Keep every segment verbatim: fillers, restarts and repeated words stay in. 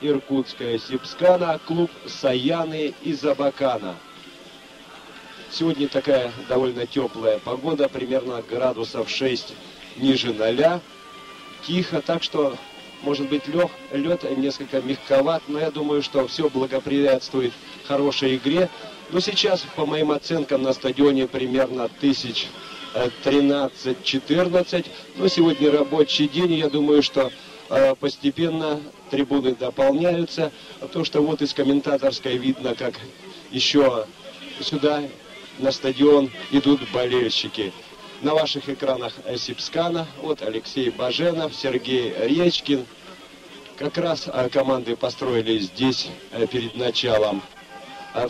Иркутская Сибскана, клуб Саяны из Абакана. Сегодня такая довольно теплая погода, примерно градусов шесть ниже ноля. Тихо, так что, может быть, лег, лед несколько мягковат, но я думаю, что все благоприятствует хорошей игре. Но сейчас, по моим оценкам, на стадионе примерно тысяч тринадцать-четырнадцать. Но сегодня рабочий день, я думаю, что постепенно трибуны дополняются. То, что вот из комментаторской видно, как еще сюда на стадион идут болельщики. На ваших экранах Сибскана, вот Алексей Баженов, Сергей Речкин. Как раз команды построили здесь перед началом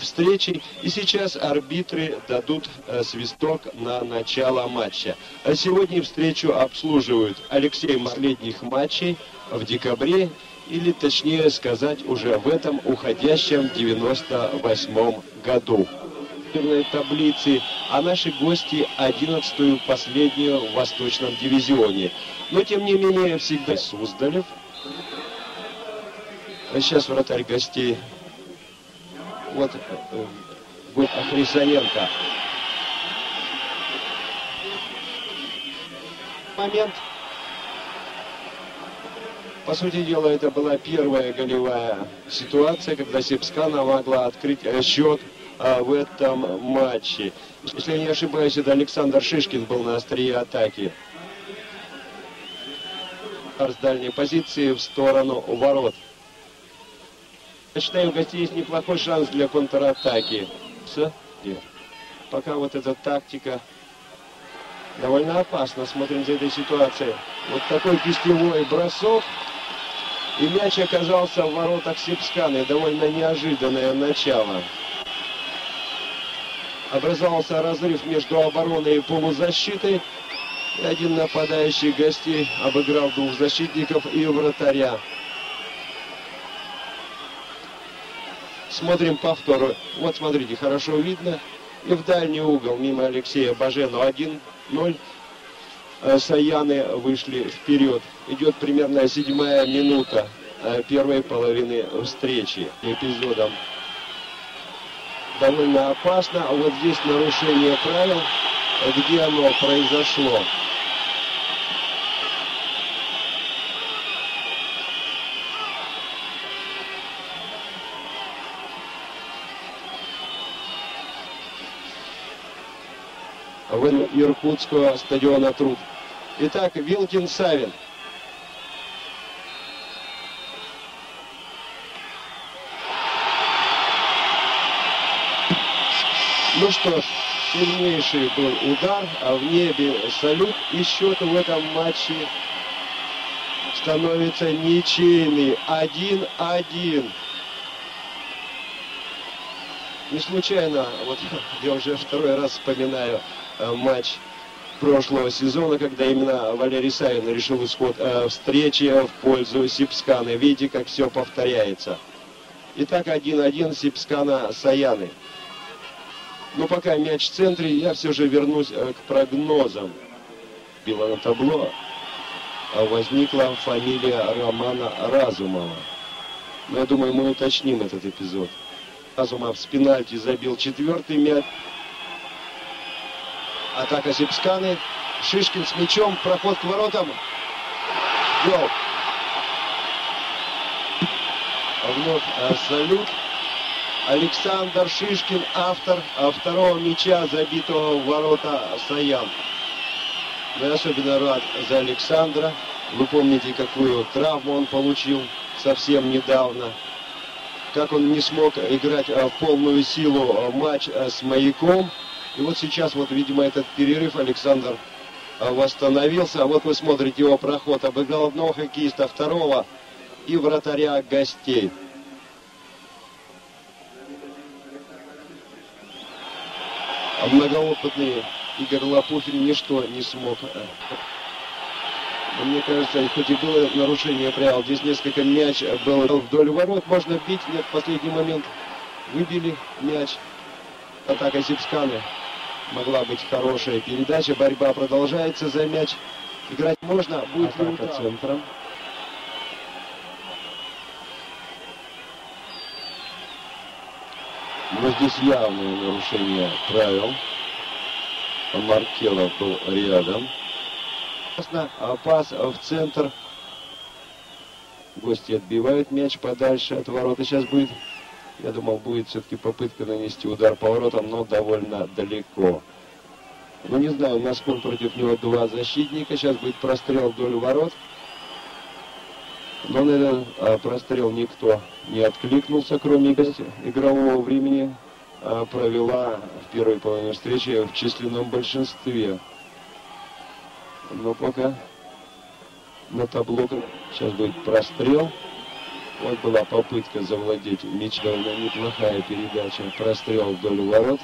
встречи. И сейчас арбитры дадут свисток на начало матча. А сегодня встречу обслуживают Алексей последних матчей в декабре, или точнее сказать уже в этом уходящем девяносто восьмом году. Таблицы, а наши гости одиннадцатую последнюю в Восточном дивизионе. Но тем не менее всегда Суздалев. Сейчас вратарь гостей. Вот будет Ахрисаненко. Момент. По сути дела, это была первая голевая ситуация, когда Сибскана могла открыть счет в этом матче. Если я не ошибаюсь, это Александр Шишкин был на острие атаки. С дальней позиции в сторону ворот. Я считаю, у гостей есть неплохой шанс для контратаки. Пока вот эта тактика довольно опасна. Смотрим за этой ситуацией. Вот такой кистевой бросок. И мяч оказался в воротах Сибсканы. Довольно неожиданное начало. Образовался разрыв между обороной и полузащитой. И один нападающий гостей обыграл двух защитников и вратаря. Смотрим повтор. Вот, смотрите, хорошо видно. И в дальний угол мимо Алексея Баженова один ноль. Саяны вышли вперед. Идет примерно седьмая минута первой половины встречи. Эпизодом довольно опасно. А вот здесь нарушение правил. Где оно произошло? В Иркутского стадиона «Труд». Итак, Вилкин, Савин. Ну что ж, сильнейший был удар, а в небе салют, и счет в этом матче становится ничейный. один один. Не случайно, вот я уже второй раз вспоминаю э, матч прошлого сезона, когда именно Валерий Савин решил исход э, встречи в пользу Сибсканы. Видите, как все повторяется. Итак, один один, Сибскана, Саяны. Но пока мяч в центре, я все же вернусь э, к прогнозам. Било на табло, а возникла фамилия Романа Разумова. Но я думаю, мы уточним этот эпизод. Разумов с пенальти забил четвертый мяч. Атака Сибсканы. Шишкин с мячом. Проход к воротам. Гол. Вновь салют. Александр Шишкин, автор второго мяча, забитого в ворота Саян. Я особенно рад за Александра. Вы помните, какую травму он получил совсем недавно. Как он не смог играть в полную силу матч с Маяком. И вот сейчас, вот, видимо, этот перерыв Александр восстановился. А вот вы смотрите его проход. Обыграл одного хоккеиста, второго и вратаря гостей. А многоопытный Игорь Лапухин ничто не смог. Мне кажется, хоть и было нарушение правил, здесь несколько мяч было вдоль ворот, можно бить, нет, в последний момент выбили мяч. Атака Сибсканы могла быть хорошая передача, борьба продолжается за мяч. Играть можно, будет атака центром. Но здесь явное нарушение правил. Маркелов был рядом. Пас в центр. Гости отбивают мяч подальше от ворота. Сейчас будет, я думал, будет все-таки попытка нанести удар по воротам, но довольно далеко. Ну, не знаю, насколько против него два защитника. Сейчас будет прострел вдоль ворот. Но на этот прострел никто не откликнулся, кроме игрового времени. Провела в первой половине встречи в численном большинстве. Но пока на табло сейчас будет прострел. Вот была попытка завладеть мячом, довольно неплохая передача. Прострел вдоль ворот.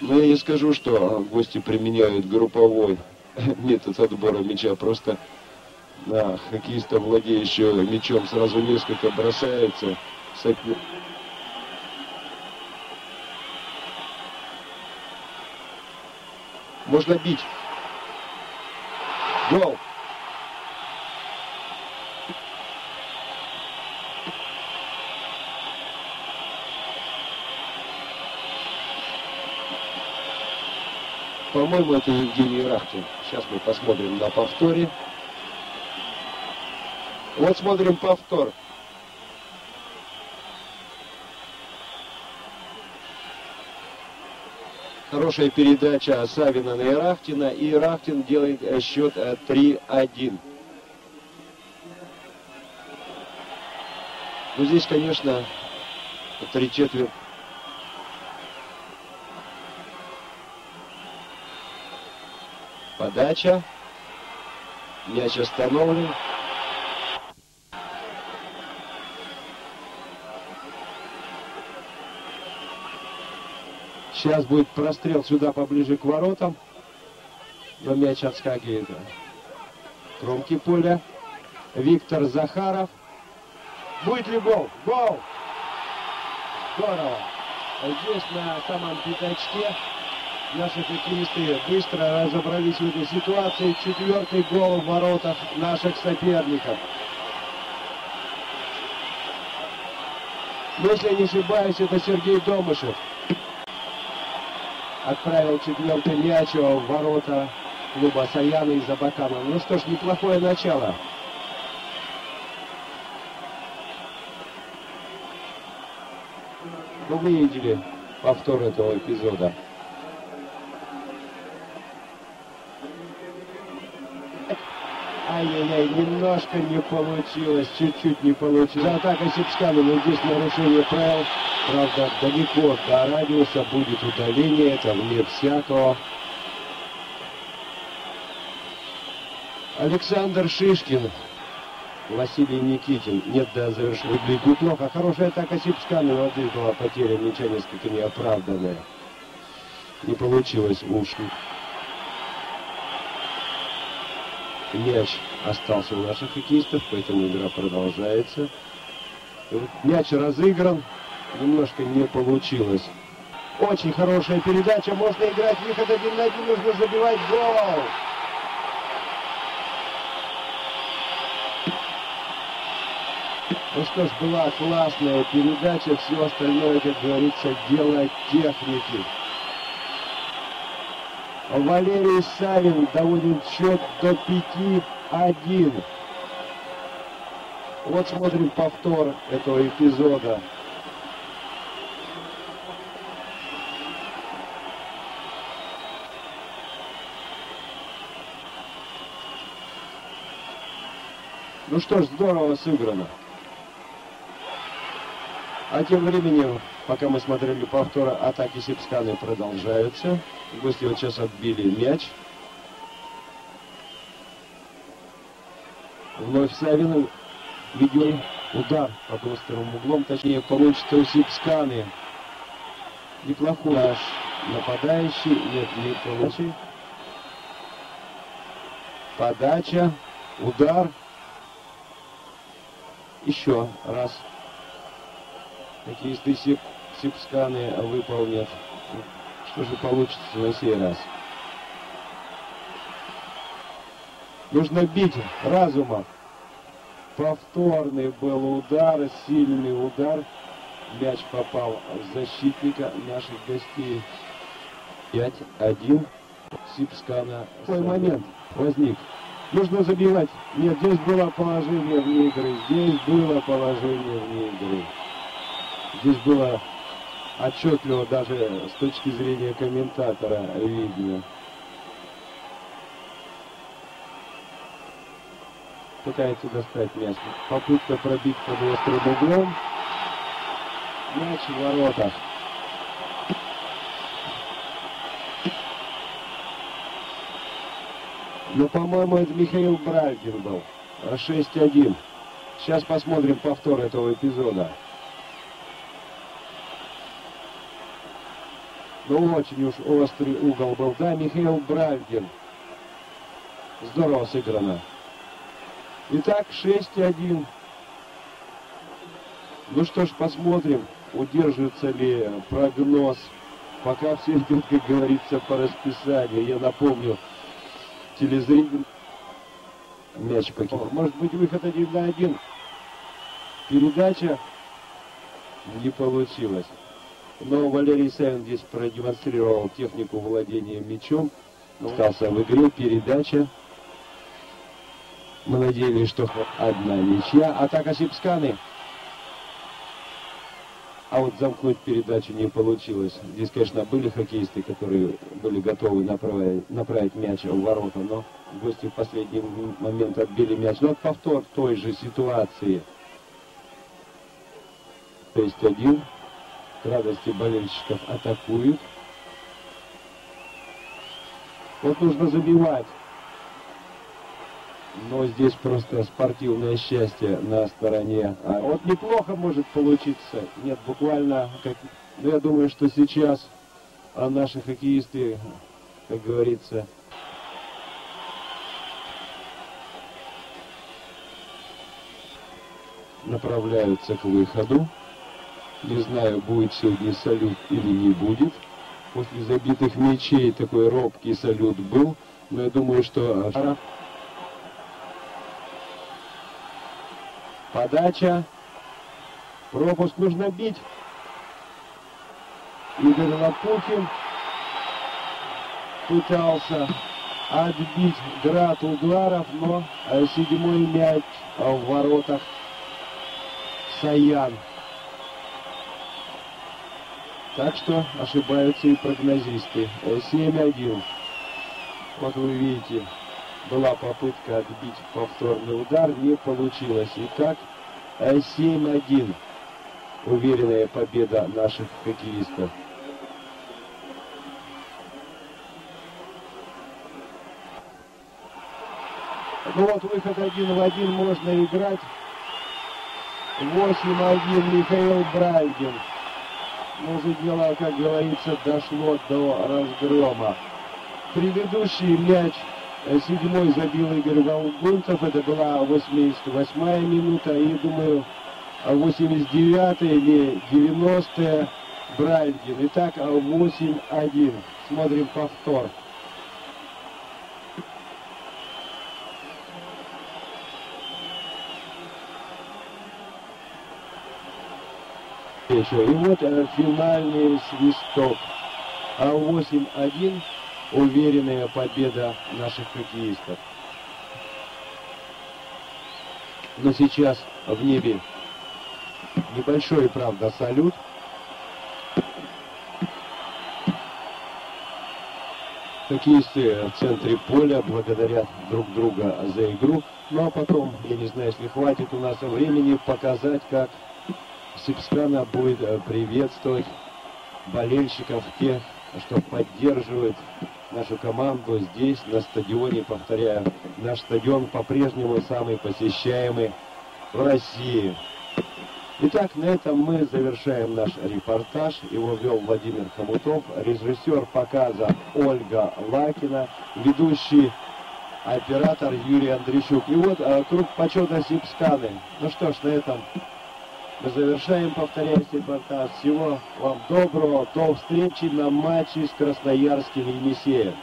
Но я не скажу, что гости применяют групповой метод отбора мяча. Просто на хоккеиста, владеющего мячом, сразу несколько бросается. Можно бить. Гол. По-моему, это Евгений Ерахтин. Сейчас мы посмотрим на повторе. Вот смотрим повтор. Хорошая передача Савина на Ерахтина, и Ерахтин делает счет три один. Ну, здесь, конечно, три четверти. Подача. Мяч остановлен. Сейчас будет прострел сюда поближе к воротам, но мяч отскакивает к кромке поля. Виктор Захаров. Будет ли гол? Гол! Здорово! Здесь на самом пятачке наши хоккеисты быстро разобрались в этой ситуации. Четвертый гол в воротах наших соперников. Если я не ошибаюсь, это Сергей Домышев отправил четвертый мяч в ворота клуба Саяны из Абакана. Ну что ж, неплохое начало. Ну, вы видели повтор этого эпизода. Ай-яй-яй, немножко не получилось, чуть-чуть не получилось. Атака Сибскана, но здесь нарушение правил. Правда, далеко до радиуса будет удаление, это вне всякого. Александр Шишкин, Василий Никитин. Нет, да, завершил игру плохо. Хорошая атака Сибскана, но здесь была потеря мяча несколько неоправданная. Не получилось уши. Мяч остался у наших хоккеистов, поэтому игра продолжается. Вот мяч разыгран. Немножко не получилось. Очень хорошая передача. Можно играть. Выход один на один. Нужно забивать. Гол! Ну что ж, была классная передача. Все остальное, как говорится, дело техники. Валерий Савин доводит счет до пять один. Вот смотрим повтор этого эпизода. Ну что ж, здорово сыграно. А тем временем, пока мы смотрели повторы, атаки Сибсканы продолжаются. Гости вот сейчас отбили мяч. Вновь Савин ведет удар под острым углом. Точнее, получится у Сибсканы. Неплохой наш нападающий. Нет, не получил. Подача, удар. Еще раз хоккеисты Сиб, Сибсканы выполнят. Что же получится на сей раз? Нужно бить разумом. Повторный был удар, сильный удар. мяч попал в защитника наших гостей. пять один. Сибскана. Какой момент возник. Нужно забивать. Нет, здесь было положение вне игры. Здесь было положение вне игры. Здесь было отчетливо даже с точки зрения комментатора видно. Пытается достать мяч. Попытка пробить под острым углом. Мяч в воротах. Ну, по-моему, это Михаил Бральгин был. шесть один. Сейчас посмотрим повтор этого эпизода. Ну, очень уж острый угол был. Да, Михаил Бральгин. Здорово сыграно. Итак, шесть один. Ну что ж, посмотрим, удерживается ли прогноз. Пока все идет, как говорится, по расписанию. Я напомню, телезритель мяч покинул. Может быть, выход один на один. Передача не получилась. Но Валерий Савин здесь продемонстрировал технику владения мячом. Остался в игре, передача. Мы надеялись, что одна ничья. Атака Сибсканы. А вот замкнуть передачу не получилось. Здесь, конечно, были хоккеисты, которые были готовы направить, направить мяч в ворота, но гости в последний момент отбили мяч. Но повтор той же ситуации. То есть один. К радости болельщиков атакуют. Вот нужно забивать. Но здесь просто спортивное счастье на стороне. А вот неплохо может получиться. Нет, буквально... Как... Ну, я думаю, что сейчас наши хоккеисты, как говорится... направляются к выходу. Не знаю, будет сегодня салют или не будет. После забитых мячей такой робкий салют был. Но я думаю, что... Подача. Пропуск нужно бить. Игорь Лапухин пытался отбить град ударов, но седьмой мяч в воротах Саян. Так что ошибаются и прогнозисты. семь один. Вот вы видите. Была попытка отбить повторный удар, не получилось. Итак, семь один. Уверенная победа наших хоккеистов. Ну вот, выход один в один, можно играть. восемь один, Михаил Бральгин. Ну, уже дело, как говорится, дошло до разгрома. Предыдущий мяч... Седьмой забил Игорь Волгунцев, это была восемьдесят восьмая минута, и, думаю, восемьдесят девятая или девяностая Бральгин. Итак, восемь один. Смотрим повтор. И вот финальный свисток. восемь один. Уверенная победа наших хоккеистов. Но сейчас в небе небольшой, правда, салют. Хоккеисты в центре поля благодарят друг друга за игру. Ну а потом, я не знаю, если хватит у нас времени, показать, как Сибскана будет приветствовать болельщиков, тех, что поддерживает нашу команду здесь, на стадионе. Повторяю, наш стадион по-прежнему самый посещаемый в России. Итак, на этом мы завершаем наш репортаж. Его вел Владимир Хомутов, режиссер показа Ольга Лакина, ведущий оператор Юрий Андрещук. И вот круг почета Сибсканы. Ну что ж, на этом мы завершаем, повторяюсь, репортаж. Всего вам доброго, до встречи на матче с Красноярским Енисеем.